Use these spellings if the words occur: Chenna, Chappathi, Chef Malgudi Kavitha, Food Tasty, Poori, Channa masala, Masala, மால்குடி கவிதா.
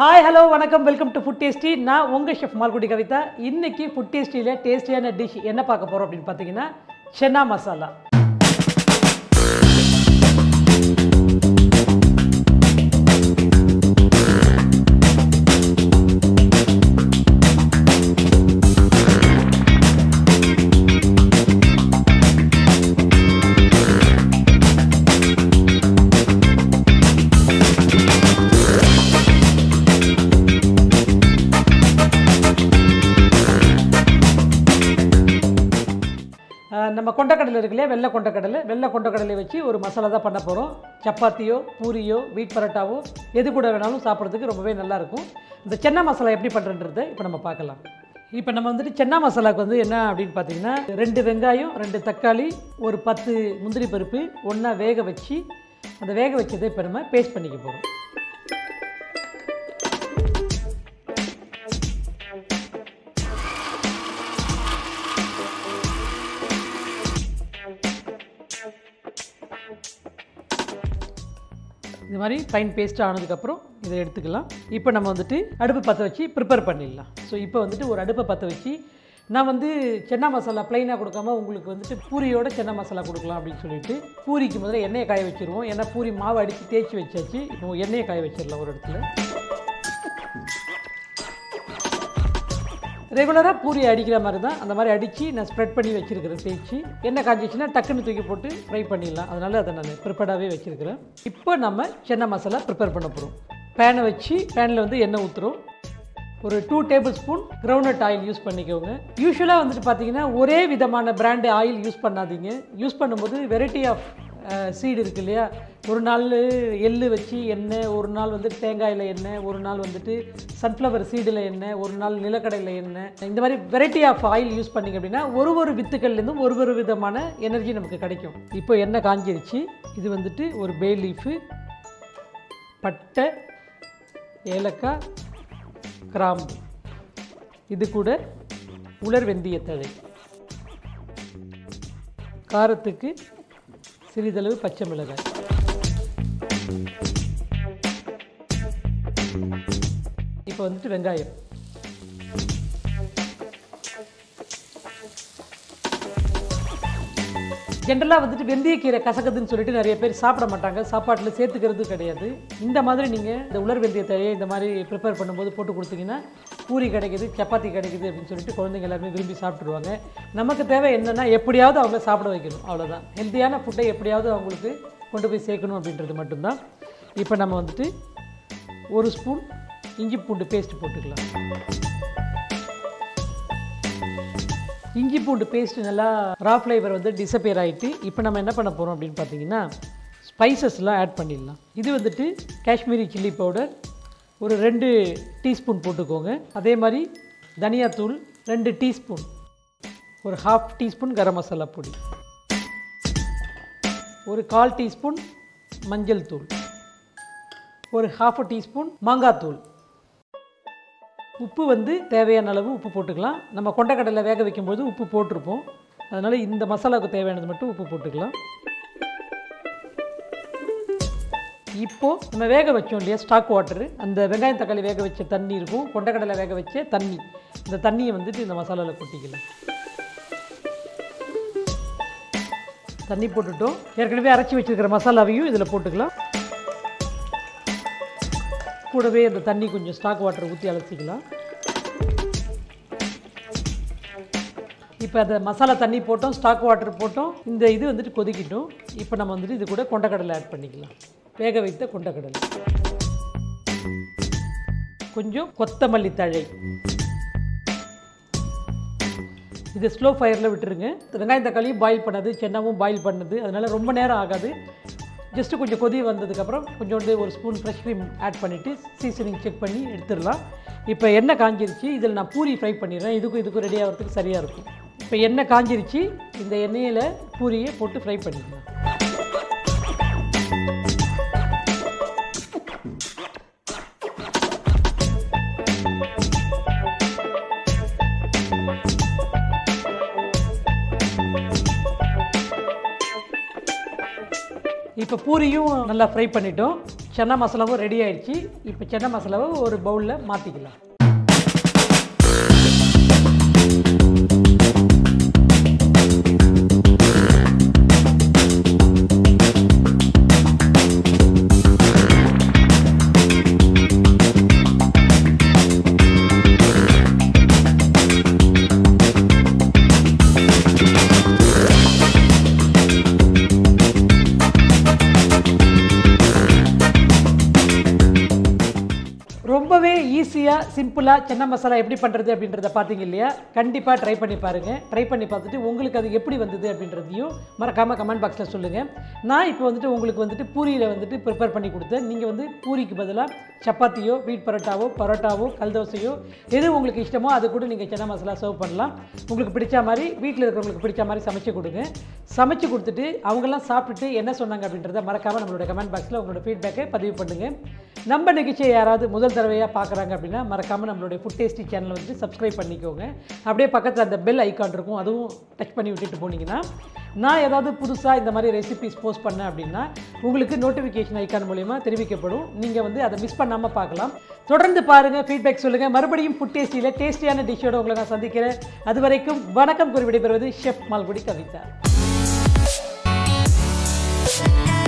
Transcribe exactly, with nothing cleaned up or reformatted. हाय hello वनकम welcome to food tasty ना उंगा शेफ मालगुडी कविता इन्नैक्कु फूड टेस्टीला टेस्टियाना डिश एन्ना पार्क्क पोरोम अप्पडिनु पार्त्तींगन्ना चेन्ना मसाला नम्म कोंडक्कडलै वेल्ला कोंडक्कडलै वेल्ला कोंडक्कडलै वच्ची ओरु मसाला दा पण्ण पोरोम चपातियो पूरियो वीट पराटावो एदु कूड वेणालुम साप्पिड्रदुक्कु रोम्बवे नल्ला इरुक्कुम इंद चेन्ना मसाला एप्पडी पण्णறதுன்றதை இப்ப நம்ம பார்க்கலாம் இப்ப நம்ம வந்து சென்னா மசாலாக்கு வந்து என்ன அப்படினு பாத்தீங்கன்னா ரெண்டு வெங்காயம் ரெண்டு தக்காளி ஒரு பத்து முந்திரி பருப்பு ஒண்ணா வேக வச்சி அந்த வேக வச்சதை இப்ப நம்ம பேஸ்ட் பண்ணிக்க போறோம் इतमारी फाइन पेस्ट आनदुकप्परम इதை எடுத்துக்கலாம் இப்போ நம்ம வந்துட்டு அடுப்பு பத்த வச்சி प्रिपेयर பண்ணிடலாம் சோ இப்போ வந்துட்டு ஒரு அடுப்பு பத்த வச்சி நான் வந்து சென்னா மசாலா ப்ளைனா கொடுக்காம உங்களுக்கு வந்துட்டு பூரியோட சென்னா மசாலா கொடுக்கலாம் அப்படி சொல்லிட்டு பூரிக்கு முதல்ல எண்ணெயை காய வச்சிருவோம் ஏன்னா பூரி மாவு அடிச்சி தேய்ச்சி வச்சாச்சு இப்போ எண்ணெயை காய வச்சிரலாம் ஒரு இடத்துல ரெகுலரா பூரி அடிக்கிற மாதிரி தான் அந்த மாதிரி அடிச்சி நான் ஸ்ப்ரெட் பண்ணி வச்சிருக்கேன் தேய்ச்சி என்ன காஞ்சிச்சுனா டக்குன்னு தூக்கி போட்டு ஃப்ரை பண்ணிடலாம் அதனால அத நான் ப்ரிப்பேர்டாவே வச்சிருக்கேன் இப்போ நம்ம சென்னா மசாலா ப்ரிப்பேர் பண்ணப் போறோம் pan வச்சி panல வந்து எண்ணெய் ஊத்துறோம் ஒரு two tablespoon ground oil use பண்ணிக்கோங்க யூசுவலா வந்து பாத்தீங்கன்னா ஒரே விதமான பிராண்ட் ஆயில் யூஸ் பண்ணாதீங்க யூஸ் பண்ணும்போது வெரைட்டி ஆஃப் சீட் இருக்கு இல்லையா ஒரு நாள் எள்ளு வச்சி எண்ணெய் ஒரு நாள் வந்து தேங்காயில எண்ணெய் ஒரு நாள் வந்துட்டு சன்ஃப்ளவர் சீட்ல எண்ணெய் ஒரு நாள் நிலக்கடலை எண்ணெய் இந்த மாதிரி வெரைட்டி ஆஃப் ஆயில் யூஸ் பண்ணீங்க அப்படினா ஒரு ஒரு வித்துக்கல்ல இருந்து ஒரு ஒரு விதமான எனர்ஜி நமக்கு கிடைக்கும் இப்போ எண்ணெய் காஞ்சிருச்சு இது வந்துட்டு ஒரு பே லீஃப் பட்டை ஏலக்காய் கிராம்பு இது கூட உலர் வெந்தயத்தழை காரத்துக்கு சிறிதளவு பச்சை மிளகாய் இப்போ வந்துட்டு வெங்காயம் ஜெனரலா வந்துட்டு வெந்தயக்கீரை கசக்குதுன்னு சொல்லிட்டு நிறைய பேர் சாப்பிட மாட்டாங்க சாப்பாட்டுல சேர்த்துக்கிறது கிடையாது இந்த மாதிரி நீங்க இந்த உலர் வெந்தயத்தழையை இந்த மாதிரி prepare பண்ணும்போது போட்டு கொடுத்தீங்கன்னா பூரி கிடைக்குது சப்பாத்தி கிடைக்குது அப்படினு சொல்லிட்டு குழந்தைகள் எல்லாரும் விரும்பி சாப்பிடுவாங்க நமக்கு தேவை என்னன்னா எப்படியாவது அவங்கள சாப்பிட வைக்கணும் அவ்வளவுதான் ஹெல்தியான ஃபுட்டை எப்படியாவது அவங்களுக்கு கொண்டு போய் சேர்க்கணும் அப்படின்றது மட்டும் தான் இப்போ நம்ம வந்துட்டு ஒரு ஸ்பூன் இஞ்சி பூண்டு பேஸ்ட் போட்டுக்கலாம் இஞ்சி பூண்டு பேஸ்ட் நல்லா ரா ஃப்ளேவர் வந்து டிஸப்பியர் ஆயிட்டு இப்போ நம்ம என்ன பண்ண போறோம் அப்படினு பாத்தீங்கன்னா ஸ்பைसेसலாம் ஆட் பண்ணிடலாம் இது வந்துட்டு காஷ்மீரி சில்லி பவுடர் ஒரு ரெண்டு டீஸ்பூன் போட்டுக்கோங்க அதே மாதிரி தனியா தூள் ரெண்டு டீஸ்பூன் ஒரு ஹாஃப் டீஸ்பூன் गरम மசாலா பொடி ஒரு கால் டீஸ்பூன் மஞ்சள் தூள் ஒரு ஹாஃப் டீஸ்பூன் மாங்கா தூள் உப்பு வந்து தேவையான அளவு உப்பு போட்டுக்கலாம் நம்ம கொண்டக்கடலை வேக வைக்கும்போது உப்பு போட்டுருப்போம் அதனால இந்த மசாலாக்கு தேவையானது மட்டும் உப்பு போட்டுக்கலாம் இப்போ நம்ம வேக வச்சோம் இல்லையா ஸ்டாக் வாட்டர் அந்த வெங்காயம் தக்காளி வேக வச்ச தண்ணி இருக்கும் கொண்டக்கடலை வேக வச்ச தண்ணி இந்த தண்ணியை வந்துட்டு இந்த மசாலால கொட்டிக்கலாம் தண்ணி போட்டுட்டோம் ஏற்கனவே அரைச்சி வச்சிருக்கிற மசாலாவையும் இதுல போட்டுக்கலாம் கூடவே அந்த தண்ணி கொஞ்சம் ஸ்டாக் வாட்டர் ஊற்றி அலசிக்கலாம் இப்போ அந்த மசாலா தண்ணி போட்டோம் ஸ்டாக் வாட்டர் போட்டோம் இந்த இது வந்துட்டு கொதிக்கிட்டோம் இப்போ நம்ம வந்துட்டு இது கூட கொண்டக்கடலை ஆட் பண்ணிக்கலாம் வேக வைத்த கொண்டக்கடலை கொஞ்சம் கொத்தமல்லி தழை இது ஸ்லோ ஃபயரில் விட்டுருங்க வெங்காயம் தக்காளியும் பாயில் பண்ணது சென்னாவும் பாயில் பண்ணது அதனால ரொம்ப நேரம் ஆகாது जस्ट कुछ कोदी வந்ததுக்கப்புறம் கொஞ்சோண்டு ஒரு ஸ்பூன் ஃப்ரெஷ் க்ரீம் ஆட் பண்ணிட்டு சீசனிங் செக் பண்ணி எடுத்துறலாம் இப்போ எண்ணெய் காஞ்சிருச்சு இதில நான் பூரி ஃப்ரை பண்ணிறேன் இதுக்கு இதுக்கு ரெடி ஆகிறதுக்கு சரியா இருக்கும் இப்போ எண்ணெய் காஞ்சிருச்சு இந்த எண்ணெயில பூரியை போட்டு ஃப்ரை பண்ணிடலாம் இப்போ பூரியும் நல்லா ஃப்ரை பண்ணிட்டோம் चना मसालावो रेडी आयिरुच्चु इप्पो चना मसालावो ओरु बाउल्ल मात्तिक्कलाम ரொம்பவே ஈஸியா சிம்பிளா சென்னா மசாலா எப்படி பண்றது அப்படிங்கறத பாத்தீங்க இல்லையா? கண்டிப்பா ட்ரை பண்ணி பாருங்க. ட்ரை பண்ணி பார்த்துட்டு உங்களுக்கு அது எப்படி வந்தது அப்படிங்கறதையும் மறக்காம கமெண்ட் பாக்ஸ்ல சொல்லுங்க. நான் இப்போ வந்துட்டு உங்களுக்கு வந்துட்டு பூரியில வந்துட்டு prepare பண்ணி கொடுத்தேன். நீங்க வந்து பூரிக்கு பதிலா சப்பாத்தியோ வீட் பரோட்டாவோ பரோட்டாவோ கல்தோசையோ எது உங்களுக்கு இஷ்டமோ அது கூட நீங்க சென்னா மசாலா சர்வ் பண்ணலாம். உங்களுக்கு பிடிச்ச மாதிரி வீட்ல இருக்கவங்களுக்கு பிடிச்ச மாதிரி சமைச்சு கொடுங்க. சமைச்சு கொடுத்துட்டு அவங்க எல்லாம் சாப்பிட்டுட்டு என்ன சொன்னாங்க அப்படிங்கறத மறக்காம நம்மளோட கமெண்ட் பாக்ஸ்ல உங்களோட ஃபீட்பேக்கை பதிவு பண்ணுங்க. நம்ம நிகழ்ச்சியை யாராவது முதல் தடவையா பார்க்குறாங்க அப்படின்னா மறக்காம நம்மளுடைய ஃபுட் டேஸ்டி சேனலை வந்து சப்ஸ்கிரைப் பண்ணிக்கோங்க. அப்படியே பக்கத்தில் அந்த பெல் ஐக்கான் இருக்கும், அதுவும் டச் பண்ணி விட்டுட்டு போனீங்கன்னா நான் ஏதாவது புதுசாக இந்த மாதிரி ரெசிபிஸ் போஸ்ட் பண்ணேன் அப்படின்னா உங்களுக்கு நோட்டிஃபிகேஷன் ஐக்கான் மூலமா தெரிவிக்கப்படும். நீங்கள் வந்து அதை மிஸ் பண்ணாமல் பார்க்கலாம். தொடர்ந்து பாருங்கள், ஃபீட்பேக் சொல்லுங்கள். மறுபடியும் ஃபுட் டேஸ்டியில் டேஸ்டியான டிஷ்ஷோடு உங்களை நான் சந்திக்கிறேன். அது வரைக்கும் வணக்கம் கூறி விடைபெறுவது ஷெஃப் மால்குடி கவிதா.